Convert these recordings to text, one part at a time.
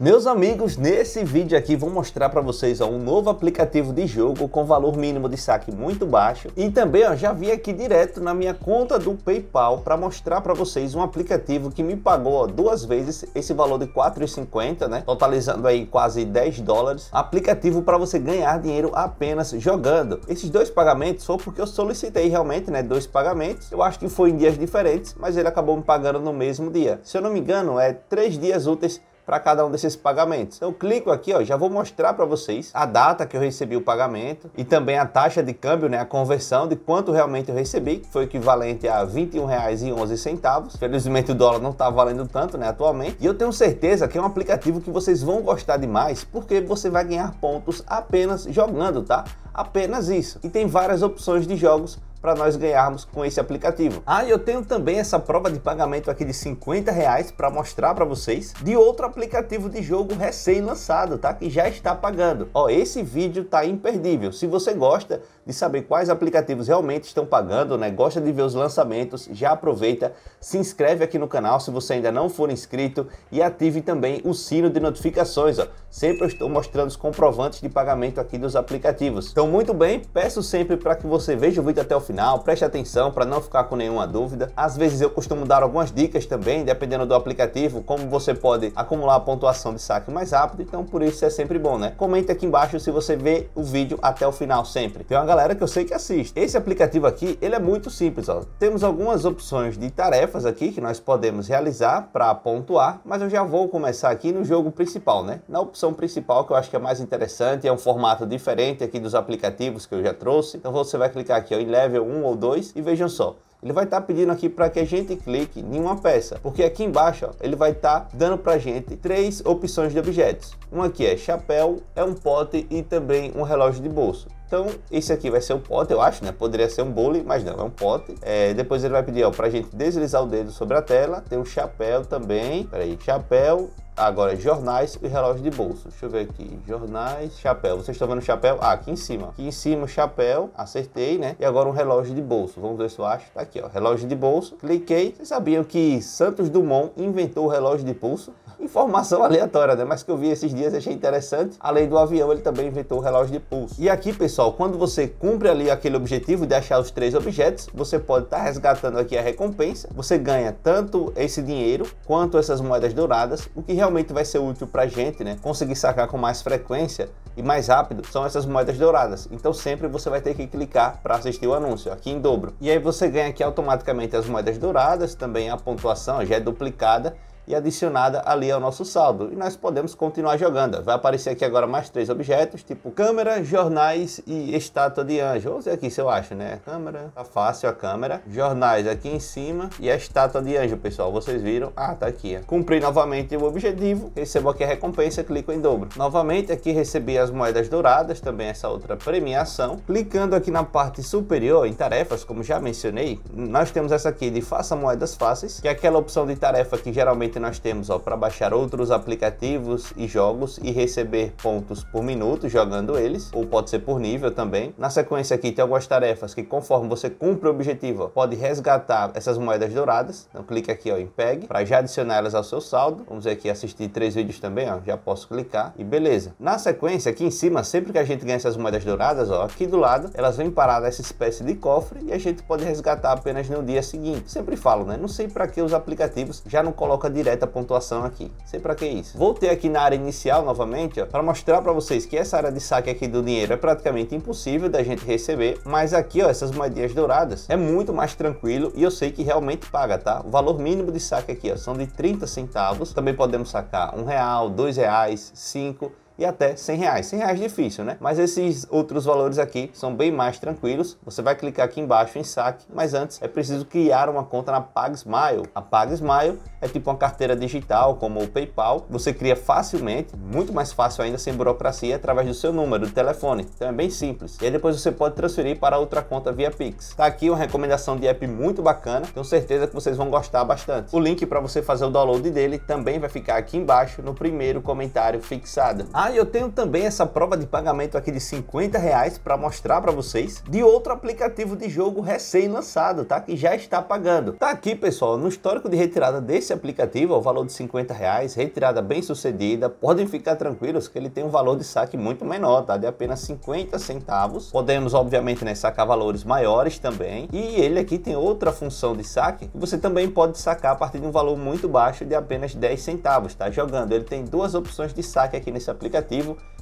Meus amigos, nesse vídeo aqui vou mostrar para vocês um novo aplicativo de jogo com valor mínimo de saque muito baixo. E também já vim aqui direto na minha conta do PayPal para mostrar para vocês um aplicativo que me pagou duas vezes esse valor de 4,50, né? Totalizando aí quase 10 dólares. Aplicativo para você ganhar dinheiro apenas jogando. Esses dois pagamentos só porque eu solicitei realmente, né? Dois pagamentos. Eu acho que foi em dias diferentes, mas ele acabou me pagando no mesmo dia. Se eu não me engano, é 3 dias úteis para cada um desses pagamentos. Eu clico aqui, ó, já vou mostrar para vocês a data que eu recebi o pagamento e também a taxa de câmbio, né, a conversão de quanto realmente eu recebi, que foi equivalente a R$21,11. Felizmente o dólar não tá valendo tanto, né, atualmente. E eu tenho certeza que é um aplicativo que vocês vão gostar demais, porque você vai ganhar pontos apenas jogando, tá? Apenas isso. E tem várias opções de jogos para nós ganharmos com esse aplicativo. Ah, e eu tenho também essa prova de pagamento aqui de R$50 para mostrar para vocês de outro aplicativo de jogo recém-lançado, tá? Que já está pagando. Ó, esse vídeo tá imperdível. Se você gosta de saber quais aplicativos realmente estão pagando, né? Gosta de ver os lançamentos, já aproveita, se inscreve aqui no canal se você ainda não for inscrito e ative também o sino de notificações, ó. Sempre eu estou mostrando os comprovantes de pagamento aqui dos aplicativos. Então, muito bem, peço sempre para que você veja o vídeo até o final, preste atenção para não ficar com nenhuma dúvida. Às vezes eu costumo dar algumas dicas também, dependendo do aplicativo, como você pode acumular a pontuação de saque mais rápido, então por isso é sempre bom, né? Comenta aqui embaixo se você vê o vídeo até o final sempre. Tem uma galera que eu sei que assiste. Esse aplicativo aqui, ele é muito simples, ó. Temos algumas opções de tarefas aqui que nós podemos realizar para pontuar, mas eu já vou começar aqui no jogo principal, né? Na opção principal, que eu acho que é mais interessante, é um formato diferente aqui dos aplicativos que eu já trouxe. Então você vai clicar aqui, ó, em level 1 ou 2 e vejam só, ele vai estar pedindo aqui para que a gente clique em uma peça, porque aqui embaixo, ó, ele vai estar dando para a gente 3 opções de objetos. Um aqui é chapéu, é um pote e também um relógio de bolso. Então esse aqui vai ser um pote, eu acho, né? Poderia ser um bule, mas não, é um pote. Depois ele vai pedir, ó, para a gente deslizar o dedo sobre a tela. Tem um chapéu também, peraí, chapéu. Agora, jornais e relógio de bolso. Deixa eu ver aqui. Jornais, chapéu. Vocês estão vendo chapéu? Ah, aqui em cima. Aqui em cima, chapéu. Acertei, né? E agora um relógio de bolso. Vamos ver se eu acho. Tá aqui, ó. Relógio de bolso. Cliquei. Vocês sabiam que Santos Dumont inventou o relógio de pulso? Informação aleatória, né? Mas que eu vi esses dias, achei interessante. Além do avião, ele também inventou o relógio de pulso. E aqui, pessoal, quando você cumpre ali aquele objetivo de achar os 3 objetos, você pode estar resgatando aqui a recompensa. Você ganha tanto esse dinheiro quanto essas moedas douradas, o que realmente vai ser útil pra gente, né? Conseguir sacar com mais frequência e mais rápido são essas moedas douradas. Então sempre você vai ter que clicar para assistir o anúncio, aqui em dobro. E aí você ganha aqui automaticamente as moedas douradas, também a pontuação já é duplicada e adicionada ali ao nosso saldo, e nós podemos continuar jogando. Vai aparecer aqui agora mais 3 objetos, tipo câmera, jornais e estátua de anjo. Vamos ver aqui se eu acho, né? Câmera, tá fácil a câmera. Jornais aqui em cima e a estátua de anjo, pessoal, vocês viram? Ah, tá aqui, ó. Cumpri novamente o objetivo, recebo aqui a recompensa, clico em dobro. Novamente aqui recebi as moedas douradas, também essa outra premiação. Clicando aqui na parte superior, em tarefas, como já mencionei, nós temos essa aqui de faça moedas fáceis, que é aquela opção de tarefa que geralmente nós temos, ó, para baixar outros aplicativos e jogos e receber pontos por minuto jogando eles, ou pode ser por nível também. Na sequência aqui tem algumas tarefas que, conforme você cumpre o objetivo, ó, pode resgatar essas moedas douradas. Então clica aqui, ó, em pegue, para já adicionar elas ao seu saldo. Vamos ver aqui, assistir 3 vídeos também, ó, já posso clicar e beleza. Na sequência aqui em cima, sempre que a gente ganha essas moedas douradas, ó, aqui do lado, elas vêm parar nessa espécie de cofre e a gente pode resgatar apenas no dia seguinte. Sempre falo, né? Não sei para que os aplicativos já não colocam direta pontuação aqui, sei pra que isso. Voltei aqui na área inicial novamente, ó, para mostrar pra vocês que essa área de saque aqui do dinheiro é praticamente impossível da gente receber, mas aqui, ó, essas moedinhas douradas é muito mais tranquilo e eu sei que realmente paga, tá? O valor mínimo de saque aqui, ó, são de 30 centavos, também podemos sacar R$1, R$2, 5 e até R$100. R$100 é difícil, né? Mas esses outros valores aqui são bem mais tranquilos. Você vai clicar aqui embaixo em saque, mas antes é preciso criar uma conta na PagSmile. A PagSmile é tipo uma carteira digital, como o PayPal. Você cria facilmente, muito mais fácil ainda, sem burocracia, através do seu número de telefone. Então é bem simples. E aí depois você pode transferir para outra conta via Pix. Tá aqui uma recomendação de app muito bacana. Tenho certeza que vocês vão gostar bastante. O link para você fazer o download dele também vai ficar aqui embaixo no primeiro comentário fixado. Ah, E eu tenho também essa prova de pagamento aqui de R$50 para mostrar para vocês, de outro aplicativo de jogo recém-lançado, tá? Que já está pagando. Tá aqui, pessoal, no histórico de retirada desse aplicativo, o valor de R$50, retirada bem sucedida. Podem ficar tranquilos que ele tem um valor de saque muito menor, tá? De apenas 50 centavos. Podemos, obviamente, né, sacar valores maiores também. E ele aqui tem outra função de saque, que você também pode sacar a partir de um valor muito baixo de apenas 10 centavos, tá? Jogando, ele tem duas opções de saque aqui nesse aplicativo.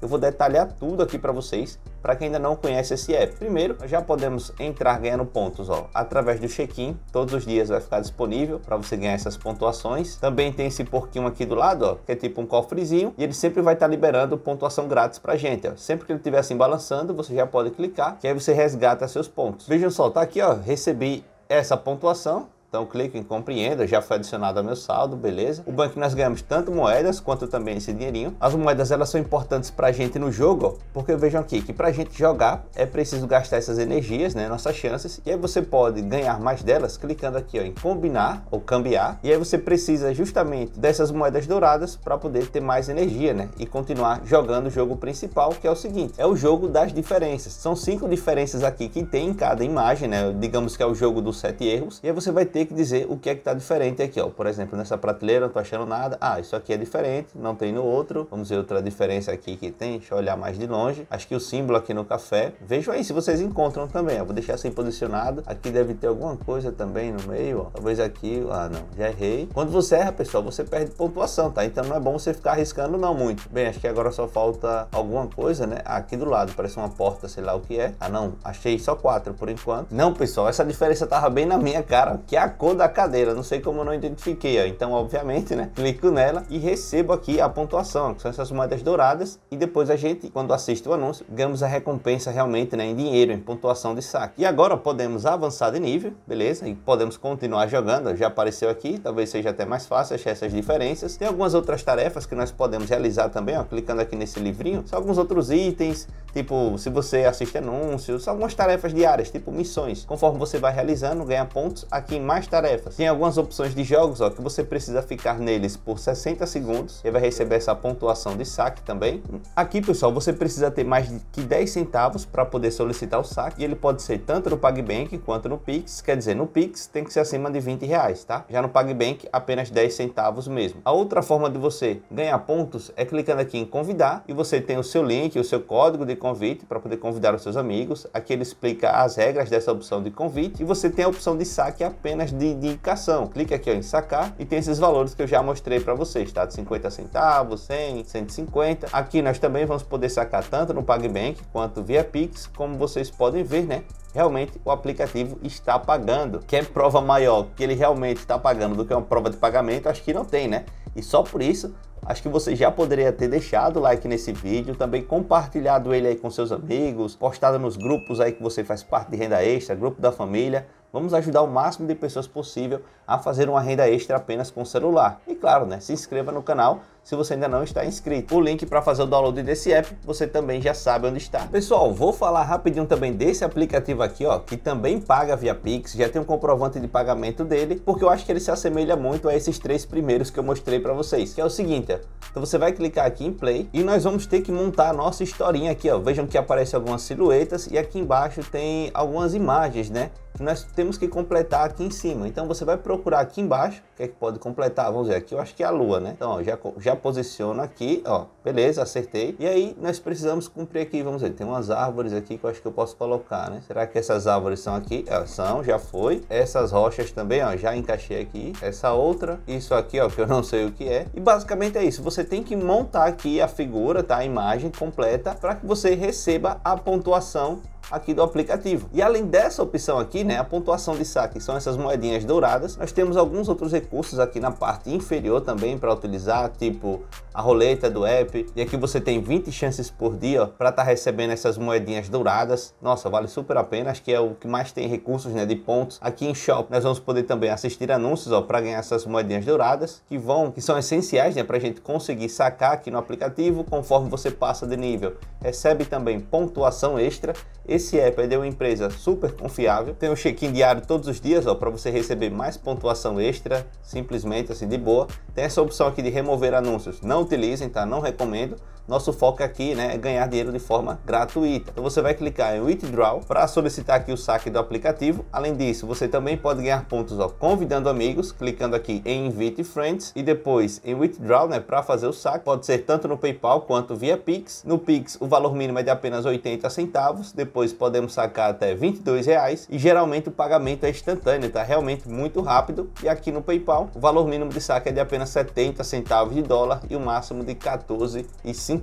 Eu vou detalhar tudo aqui para vocês, para quem ainda não conhece esse app. Primeiro, já podemos entrar ganhando pontos, ó, através do check-in. Todos os dias vai ficar disponível para você ganhar essas pontuações. Também tem esse porquinho aqui do lado, ó, que é tipo um cofrezinho, e ele sempre vai estar liberando pontuação grátis pra gente, ó. Sempre que ele estiver assim balançando, você já pode clicar, que aí você resgata seus pontos. Vejam só, tá aqui, ó, recebi essa pontuação. Então clico em compreenda, já foi adicionado ao meu saldo, beleza? O banco nós ganhamos tanto moedas quanto também esse dinheirinho. As moedas, elas são importantes pra gente no jogo, ó, porque vejam aqui que pra gente jogar é preciso gastar essas energias, né, nossas chances. E aí você pode ganhar mais delas clicando aqui, ó, em combinar ou cambiar. E aí você precisa justamente dessas moedas douradas para poder ter mais energia, né, e continuar jogando o jogo principal, que é o seguinte, é o jogo das diferenças. São 5 diferenças aqui que tem em cada imagem, né, digamos que é o jogo dos 7 erros. E aí você vai ter que dizer o que é que tá diferente aqui, ó. Por exemplo, nessa prateleira não tô achando nada. Ah, isso aqui é diferente, não tem no outro. Vamos ver outra diferença aqui que tem. Deixa eu olhar mais de longe. Acho que o símbolo aqui no café. Vejam aí se vocês encontram também, ó. Vou deixar assim posicionado. Aqui deve ter alguma coisa também no meio, ó. Talvez aqui. Ah, não. Já errei. Quando você erra, pessoal, você perde pontuação, tá? Então não é bom você ficar arriscando não muito. Bem, acho que agora só falta alguma coisa, né? Ah, aqui do lado parece uma porta, sei lá o que é. Ah, não. Achei só 4 por enquanto. Não, pessoal. Essa diferença tava bem na minha cara, que é a cor da cadeira, não sei como eu não identifiquei, ó. Então obviamente, né, clico nela e recebo aqui a pontuação, que são essas moedas douradas, e depois a gente, quando assiste o anúncio, ganhamos a recompensa realmente, né, em dinheiro, em pontuação de saque. E agora podemos avançar de nível, beleza, e podemos continuar jogando. Já apareceu aqui, talvez seja até mais fácil achar essas diferenças. Tem algumas outras tarefas que nós podemos realizar também, ó, clicando aqui nesse livrinho. São alguns outros itens, tipo, se você assiste anúncios, são algumas tarefas diárias, tipo missões. Conforme você vai realizando, ganha pontos aqui em mais tarefas. Tem algumas opções de jogos, ó, que você precisa ficar neles por 60 segundos e vai receber essa pontuação de saque também. Aqui, pessoal, você precisa ter mais que 10 centavos para poder solicitar o saque, e ele pode ser tanto no PagBank quanto no Pix. Quer dizer, no Pix tem que ser acima de R$20, tá? Já no PagBank, apenas 10 centavos mesmo. A outra forma de você ganhar pontos é clicando aqui em convidar, e você tem o seu link, o seu código de convite para poder convidar os seus amigos. Aqui ele explica as regras dessa opção de convite, e você tem a opção de saque apenas de indicação. Clique aqui, ó, em sacar, e tem esses valores que eu já mostrei para vocês, tá? De 50 centavos, 100, 150. Aqui nós também vamos poder sacar tanto no PagBank quanto via Pix, como vocês podem ver, né? Realmente o aplicativo está pagando. Quer prova maior que ele realmente está pagando do que uma prova de pagamento? Acho que não tem, né? E só por isso, acho que você já poderia ter deixado o like nesse vídeo, também compartilhado ele aí com seus amigos, postado nos grupos aí que você faz parte de renda extra, grupo da família. Vamos ajudar o máximo de pessoas possível a fazer uma renda extra apenas com o celular. E claro, né, se inscreva no canal se você ainda não está inscrito. O link para fazer o download desse app, você também já sabe onde está. Pessoal, vou falar rapidinho também desse aplicativo aqui, ó, que também paga via Pix. Já tem um comprovante de pagamento dele, porque eu acho que ele se assemelha muito a esses 3 primeiros que eu mostrei para vocês, que é o seguinte, ó. Então você vai clicar aqui em play e nós vamos ter que montar a nossa historinha aqui, ó. Vejam que aparece algumas silhuetas e aqui embaixo tem algumas imagens, né, que nós temos que completar aqui em cima. Então você vai procurar aqui embaixo o que é que pode completar. Vamos ver aqui, eu acho que é a lua, né? Então, ó, já posiciono aqui, ó, beleza, acertei. E aí nós precisamos cumprir aqui, vamos ver, tem umas árvores aqui que eu acho que eu posso colocar, né? Será que essas árvores são aqui? Ah, são, já foi. Essas rochas também, ó, já encaixei aqui. Essa outra, isso aqui, ó, que eu não sei o que é. E basicamente é isso, você tem que montar aqui a figura, tá? A imagem completa, para que você receba a pontuação aqui do aplicativo. E além dessa opção aqui, né, a pontuação de saque, são essas moedinhas douradas, nós temos alguns outros recursos aqui na parte inferior também para utilizar, tipo a roleta do app, e aqui você tem 20 chances por dia para estar recebendo essas moedinhas douradas. Nossa, vale super a pena, acho que é o que mais tem recursos, né, de pontos. Aqui em Shop nós vamos poder também assistir anúncios, ó, para ganhar essas moedinhas douradas, que são essenciais, né, para a gente conseguir sacar aqui no aplicativo. Conforme você passa de nível, recebe também pontuação extra. Esse app é de uma empresa super confiável, tem um check-in diário todos os dias, ó, para você receber mais pontuação extra, simplesmente assim de boa. Tem essa opção aqui de remover anúncios, não utilizem, tá? Não recomendo. Nosso foco aqui, né, é ganhar dinheiro de forma gratuita. Então você vai clicar em Withdraw para solicitar aqui o saque do aplicativo. Além disso, você também pode ganhar pontos, ó, convidando amigos, clicando aqui em Invite Friends e depois em Withdraw, né, para fazer o saque. Pode ser tanto no PayPal quanto via Pix. No Pix, o valor mínimo é de apenas 80 centavos. Depois podemos sacar até R$22 e geralmente o pagamento é instantâneo, tá? Realmente muito rápido. E aqui no PayPal, o valor mínimo de saque é de apenas 70 centavos de dólar e o máximo de 14,50.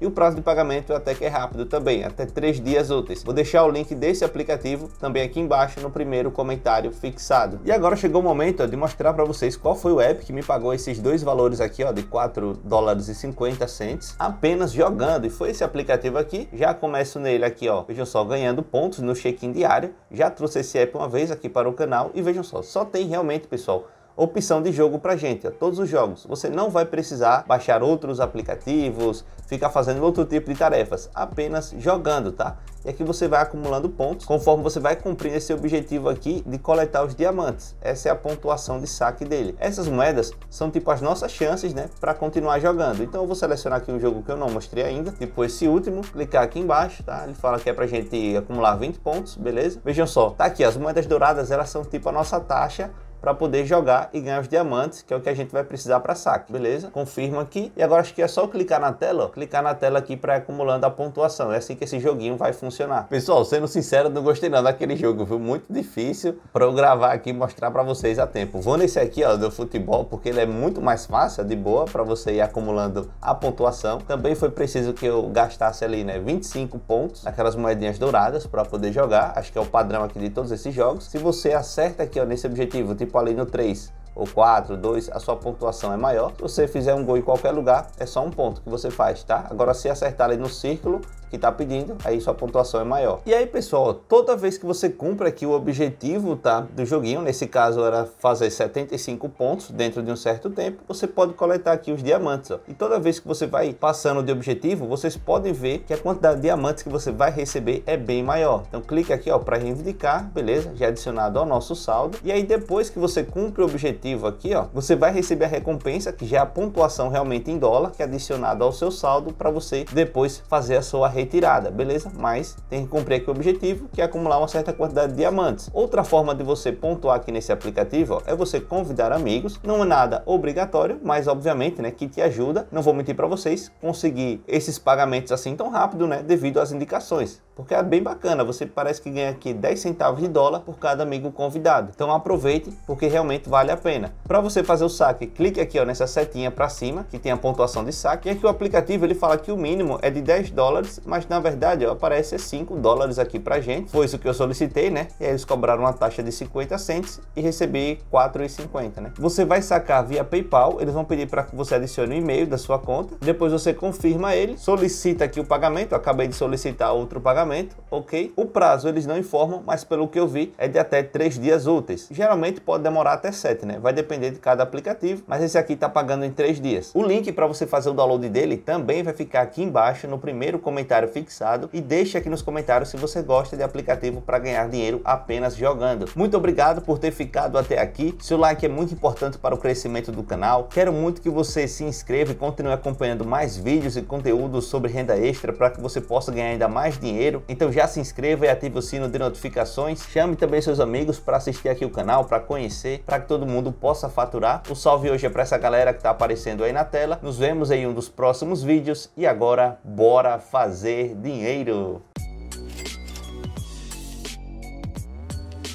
E o prazo de pagamento até que é rápido também, até 3 dias úteis. Vou deixar o link desse aplicativo também aqui embaixo no primeiro comentário fixado. E agora chegou o momento, ó, de mostrar para vocês qual foi o app que me pagou esses dois valores aqui, ó, de $4,50 apenas jogando. E foi esse aplicativo aqui. Já começo nele aqui, ó, vejam só, ganhando pontos no check-in diário. Já trouxe esse app uma vez aqui para o canal e vejam só, só tem realmente, pessoal, opção de jogo pra gente, ó, todos os jogos. Você não vai precisar baixar outros aplicativos, ficar fazendo outro tipo de tarefas, apenas jogando, tá? E aqui você vai acumulando pontos conforme você vai cumprir esse objetivo aqui de coletar os diamantes. Essa é a pontuação de saque dele. Essas moedas são tipo as nossas chances, né, para continuar jogando. Então eu vou selecionar aqui um jogo que eu não mostrei ainda, tipo esse último, clicar aqui embaixo, tá? Ele fala que é pra gente acumular 20 pontos, beleza? Vejam só, tá aqui, as moedas douradas, elas são tipo a nossa taxa para poder jogar e ganhar os diamantes, que é o que a gente vai precisar para saque, beleza? Confirma aqui. E agora acho que é só clicar na tela, ó, clicar na tela aqui para acumulando a pontuação. É assim que esse joguinho vai funcionar. Pessoal, sendo sincero, não gostei não daquele jogo, viu? Muito difícil para eu gravar aqui e mostrar para vocês a tempo. Vou nesse aqui, ó, do futebol, porque ele é muito mais fácil, de boa, para você ir acumulando a pontuação. Também foi preciso que eu gastasse ali, né, 25 pontos, aquelas moedinhas douradas, para poder jogar. Acho que é o padrão aqui de todos esses jogos. Se você acerta aqui, ó, nesse objetivo, tipo ali no 3 ou 4, 2, a sua pontuação é maior. Se você fizer um gol em qualquer lugar, é só um ponto que você faz, tá? Agora, se acertar ali no círculo que tá pedindo, aí sua pontuação é maior. E aí, pessoal, toda vez que você cumpre aqui o objetivo, tá, do joguinho, nesse caso era fazer 75 pontos dentro de um certo tempo, você pode coletar aqui os diamantes, ó. E toda vez que você vai passando de objetivo, vocês podem ver que a quantidade de diamantes que você vai receber é bem maior. Então clica aqui, ó, para reivindicar, beleza? Já adicionado ao nosso saldo. E aí, depois que você cumpre o objetivo aqui, ó, você vai receber a recompensa, que já é a pontuação realmente em dólar, que é adicionada ao seu saldo, para você depois fazer a sua retirada, beleza? Mas tem que cumprir aqui o objetivo, que é acumular uma certa quantidade de diamantes. Outra forma de você pontuar aqui nesse aplicativo, ó, é você convidar amigos. Não é nada obrigatório, mas obviamente, né, que te ajuda. Não vou mentir para vocês, conseguir esses pagamentos assim tão rápido, né, devido às indicações, porque é bem bacana. Você parece que ganha aqui 10 centavos de dólar por cada amigo convidado. Então aproveite, porque realmente vale a pena. Para você fazer o saque, clique aqui, ó, nessa setinha para cima, que tem a pontuação de saque. E aqui o aplicativo, ele fala que o mínimo é de $10, mas na verdade, ó, aparece $5 aqui pra gente. Foi isso que eu solicitei, né? E aí eles cobraram uma taxa de 50 cents e recebi 4,50, né? Você vai sacar via PayPal, eles vão pedir para que você adicione o e-mail da sua conta, depois você confirma ele, solicita aqui o pagamento. Eu acabei de solicitar outro pagamento, ok? O prazo eles não informam, mas pelo que eu vi é de até 3 dias úteis. Geralmente pode demorar até 7, né? Vai depender de cada aplicativo, mas esse aqui tá pagando em 3 dias. O link para você fazer o download dele também vai ficar aqui embaixo no primeiro comentário fixado, e deixa aqui nos comentários se você gosta de aplicativo para ganhar dinheiro apenas jogando. Muito obrigado por ter ficado até aqui. Seu like é muito importante para o crescimento do canal. Quero muito que você se inscreva e continue acompanhando mais vídeos e conteúdos sobre renda extra para que você possa ganhar ainda mais dinheiro. Então já se inscreva e ative o sino de notificações. Chame também seus amigos para assistir aqui o canal, para conhecer, para que todo mundo possa faturar. O salve hoje é para essa galera que está aparecendo aí na tela. Nos vemos em um dos próximos vídeos e agora bora fazer dinheiro!